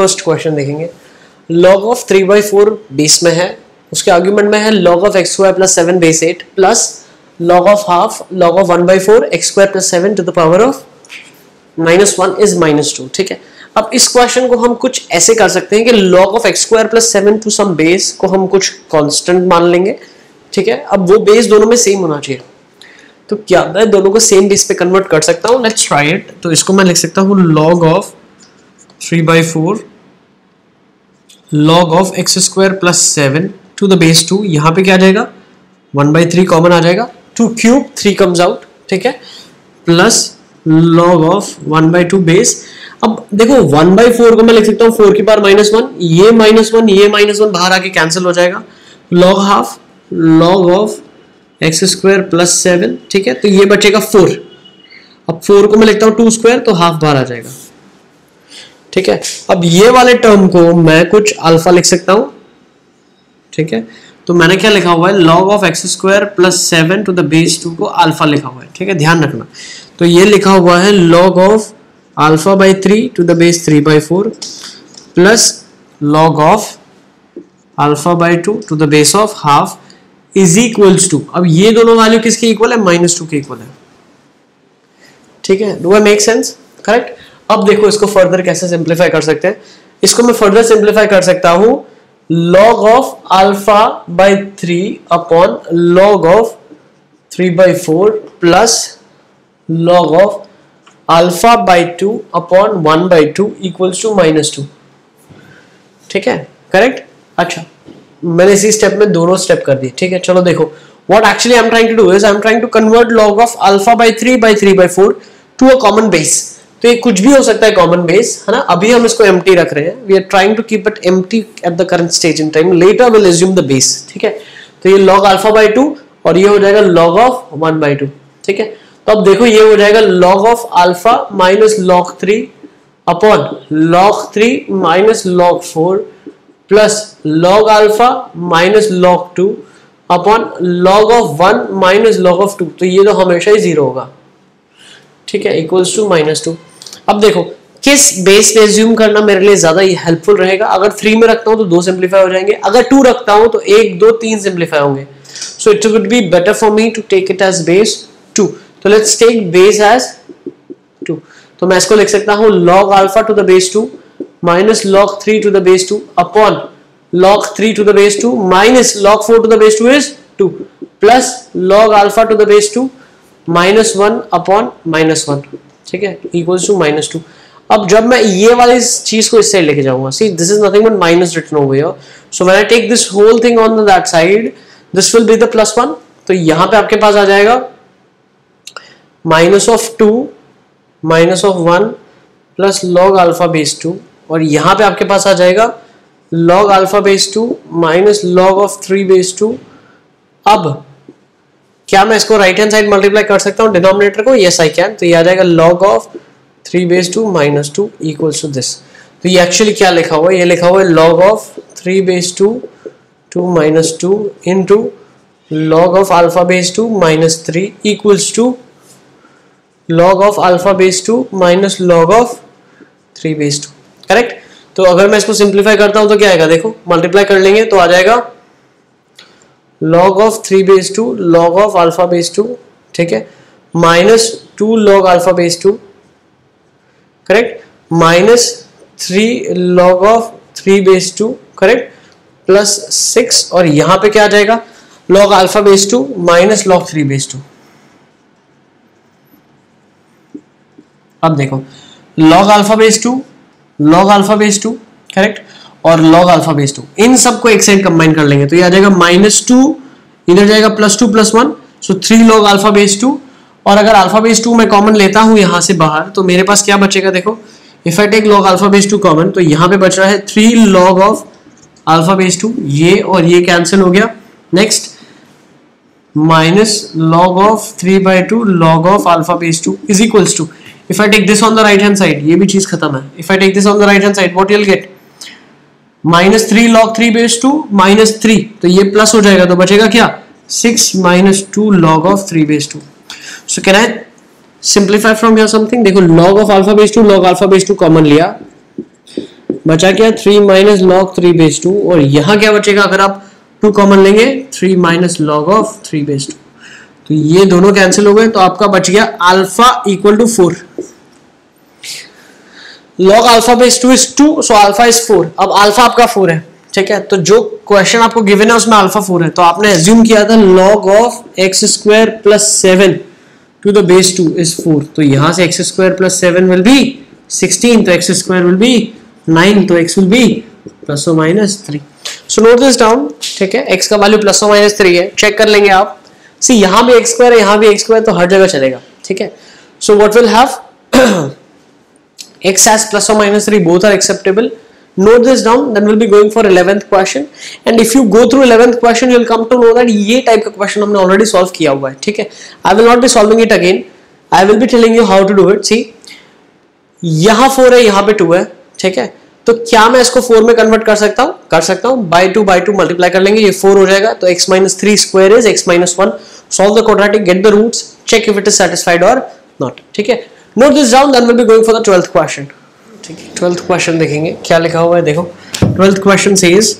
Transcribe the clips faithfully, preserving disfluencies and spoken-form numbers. First question देखेंगे, log of three by four base में है, उसके आर्ग्यूमेंट में है log of x square plus seven base eight plus log of half log of one by four x square plus seven to the power of minus one is minus two. ठीक है, अब इस question को हम कुछ ऐसे कर सकते हैं कि log of x square plus seven to some base को हम कुछ कॉन्स्टेंट मान लेंगे। ठीक है, अब वो बेस दोनों में सेम होना चाहिए, तो क्या मैं दोनों को सेम बेस पे कन्वर्ट कर सकता हूँ? Let's try it. तो इसको मैं लिख सकता हूँ log of three by four log of x square plus seven to the base two, यहाँ पे क्या आ जाएगा वन बाई थ्री कॉमन आ जाएगा, two cube three comes out. ठीक है, plus log of one by two base, अब देखो वन बाई फोर को मैं लिख सकता हूँ फोर की पावर माइनस वन, ये माइनस वन ये माइनस वन बाहर आके कैंसिल हो जाएगा, log half log of x square plus seven. ठीक है, तो ये बचेगा फोर, अब फोर को मैं लिखता हूँ टू स्क्वायर तो हाफ बाहर आ जाएगा। ठीक है, अब ये वाले टर्म को मैं कुछ अल्फा लिख सकता हूँ। ठीक है, तो मैंने क्या लिखा हुआ है log of x square plus seven to the base two को अल्फा लिखा हुआ है। ठीक है, ध्यान रखना, तो ये लिखा हुआ है log of alpha by three to the base three by four plus log of alpha by two to the base of half is equals to, अब ये दोनों वैल्यू किसके इक्वल है? माइनस टू के इक्वल है। ठीक है, do I make sense? Correct. अब देखो इसको फर्दर कैसे सिंप्लीफाई कर सकते हैं। इसको मैं फर्दर सिंप्लीफाई कर सकता हूं log of alpha by three upon log of three by four plus log of alpha by two upon one by two equals to minus two. ठीक है, करेक्ट। अच्छा, मैंने इसी स्टेप में दोनों स्टेप कर दिए। ठीक है, चलो देखो what actually I am trying to do is I am trying to convert log of alpha by three by three by four to a common base. तो ये कुछ भी हो सकता है कॉमन बेस, है ना। अभी हम इसको एम्प्टी रख रहे हैं, we are trying to keep it empty at the current stage in time, later will assume the base. ठीक है, तो ये लॉग अल्फा बाई टू और ये हो जाएगा log of one by two. ठीक है, तो अब देखो ये हो जाएगा log of alpha minus log three upon log three minus log four plus log alpha minus log two upon log of one minus log of two, तो ये तो हमेशा ही जीरो होगा। ठीक है, इक्वल्स टू माइनस टू। अब देखो किस बेस पे एज्यूम करना मेरे लिए ज्यादा हेल्पफुल रहेगा? अगर थ्री में रखता हूँ तो दो सिंप्लीफाई हो जाएंगे, अगर टू रखता हूँ तो एक दो तीन सिंप्लीफाई होंगे। So it would be better for me to take it as base two. तो let's take base as two. तो मैं इसको लिख सकता हूँ log alpha to the base two minus log three to the base two upon log three to the base two minus log four to the base two is two plus log alpha to the base two minus one upon minus one. ठीक है, equals to minus to. अब जब मैं ये वाली चीज को इस साइड लेके जाऊंगा, see this is nothing but minus written over here, so when I take this whole thing on that side this will be the plus one, तो यहाँ पे आपके पास आ जाएगा minus of two minus of one plus log alpha base two, और यहाँ पे आपके पास आ जाएगा log alpha base two minus log of three base two. अब क्या मैं इसको राइट हैंड साइड मल्टीप्लाई कर सकता हूँ डिनोमिनेटर को? Yes I can. तो ये आ जाएगा log of three base two minus two equals to this. तो ये एक्चुअली क्या लिखा हुआ है? ये लिखा हुआ है log of three base two two minus two into log of alpha base two minus three equals to log of alpha base two minus log of three base two. Correct, तो अगर मैं इसको simplify करता हूं तो क्या आएगा? देखो मल्टीप्लाई कर लेंगे तो आ जाएगा log of three base two log of alpha base two. ठीक है, minus two log alpha base two, correct, minus three log of three base two, correct, plus six, और यहां पे क्या आ जाएगा log alpha base two minus log three base two. अब देखो log alpha base two log alpha base two, correct, और log alpha base two, इन सबको एक साइड कंबाइन कर लेंगे तो ये आ जाएगा माइनस टू, इधर जाएगा plus two plus one, so three log alpha base two. और अगर अल्फा बेस टू मैं कॉमन लेता हूँ यहाँ से बाहर तो मेरे पास क्या बचेगा? देखो if I take log alpha base two common तो यहाँ पे बच रहा है three log of alpha base two, ये और ये कैंसिल हो गया, next minus log of three by two log of alpha base two is equals to, if I take this on the right hand side ये भी चीज खत्म है, if I take this on the right hand side what you'll get minus three log three base two minus three, तो ये plus हो जाएगा तो बचेगा क्या six minus two log of three base two. so can I simplify from here something? देखो log of alpha base two log alpha base टू common लिया, बचा क्या three minus log three base two, और यहाँ क्या बचेगा अगर आप टू कॉमन लेंगे, three minus log of three base two. तो ये दोनों कैंसिल हो गए, तो आपका बच गया alpha equal to four. Log alpha base two is two, so alpha is four. अब अल्फा आपका फोर है, ठीक है। तो जो क्वेश्चन आपको गिवन है उसमें अल्फा फोर है, तो आपने एज्यूम किया था log of x square plus seven to the base two is four. तो यहाँ से x square plus seven will be sixteen, तो x square will be nine, तो एक्स विल बी प्लस और minus three. So note this down, ठीक है। X का value plus और माइनस थ्री है, चेक कर लेंगे आप। सी यहाँ भी एक्स स्क्वायर है, यहाँ भी एक्स स्क्वायर, तो हर जगह चलेगा, ठीक है। So what will have x as plus और minus three, both are acceptable. Note this down, then we'll be going for eleventh question. And if you go through eleventh question, you'll come to know that ये type का question हमने already solve किया हुआ है, ठीक है। I will not be solving it again. I will be telling you how to do it. See, यहाँ four है, यहाँ पे टू है, ठीक है। तो क्या मैं इसको फोर में कन्वर्ट कर सकता हूँ? कर सकता हूँ। By two by two multiply कर लेंगे, ये फोर हो जाएगा। तो x minus three square is x minus one. Solve the quadratic, get the roots, check if it is satisfied और नॉट, ठीक है। Note this down, then we'll be going for the twelfth question. Twelfth question देखेंगे क्या लिखा हुआ है। देखो twelfth question says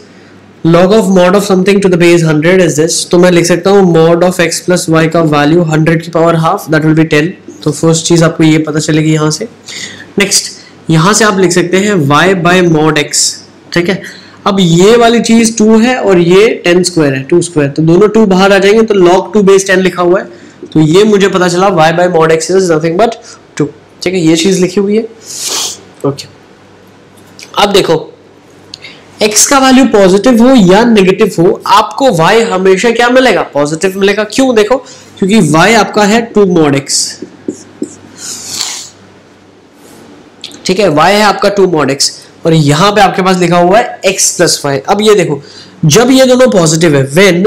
log of mod of something to the base hundred is this. तो मैं लिख सकता हूँ mod of x plus y का वैल्यू हंड्रेड की power half, that will be ten. तो फर्स्ट चीज आपको ये पता चलेगी यहाँ से। नेक्स्ट यहाँ से आप लिख सकते हैं वाई बाय मॉड एक्स, ठीक है। अब ये वाली चीज टू है और ये टेन स्क्वायर है, टू स्क्वायर, तो दोनों टू बाहर आ जाएंगे। तो लॉग टू बेस टेन लिखा हुआ है, तो ये मुझे पता चला y by mod x is nothing but two, ठीक है। ये चीज लिखी हुई है, ओके। अब देखो x का वैल्यू पॉजिटिव हो या नेगेटिव हो, आपको y हमेशा क्या मिलेगा? पॉजिटिव मिलेगा। क्यों? देखो क्योंकि y आपका है टू mod x, ठीक है। y है आपका टू mod x और यहां पे आपके पास लिखा हुआ है x प्लस वाई। अब ये देखो जब ये दोनों पॉजिटिव है, when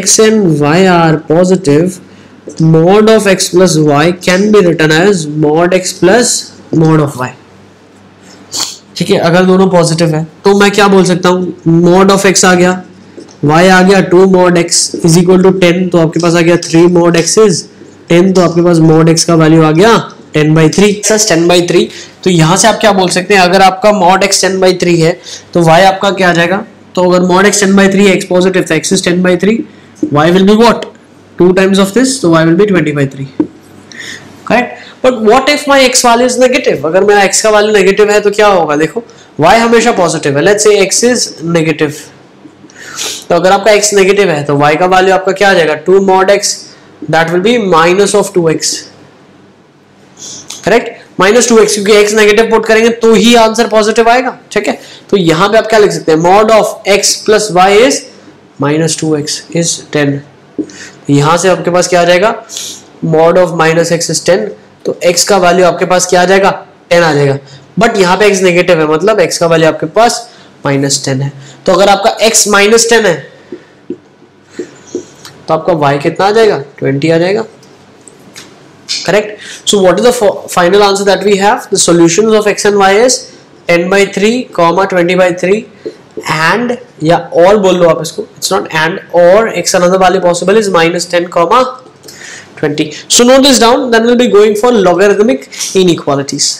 x and y are positive, mod of x plus y can be written as mod x plus mod of y, ठीक है। अगर दोनों पॉजिटिव है तो मैं क्या बोल सकता हूं? mod of x आ गया, y आ गया two mod x is equal to ten, तो आपके पास आ गया three mod x is ten, तो आपके पास mod x का वैल्यू आ गया ten by three, such ten by three. तो यहाँ से आप क्या बोल सकते हैं? अगर आपका mod x ten by three है तो y आपका क्या आ जाएगा? तो अगर mod x ten by three, x positive तो x is ten by three, y will be what? two times of this, so y will be twenty by three, correct? But what if my x value is negative? अगर मेरा x का value negative है तो क्या होगा? देखो y हमेशा positive है, let's say x is negative, तो अगर आपका x negative है तो y का value आपका क्या आ जाएगा? Two mod x, that will be minus of two x, correct? Minus two x, क्योंकि x negative put करेंगे तो ही आंसर पॉजिटिव आएगा, ठीक है। तो यहाँ पे आप क्या लिख सकते हैं? mod of x plus y is minus two x is ten. यहाँ से आपके पास क्या आ जाएगा? mod of minus x is ten, तो x का वैल्यू आपके पास क्या आ जाएगा? टेन आ जाएगा। बट यहाँ पे x नेगेटिव है, मतलब x का वैल्यू आपके पास माइनस टेन है। तो अगर आपका x माइनस टेन है तो आपका y कितना आ जाएगा? ट्वेंटी आ जाएगा, correct. So what is the final answer that we have? The solutions of x and y is ten by three comma twenty by three and या और बोल लो आप इसको, इट्स नॉट एंड और, x another value possible is minus ten comma twenty. So note this down, then will be going for logarithmic inequalities.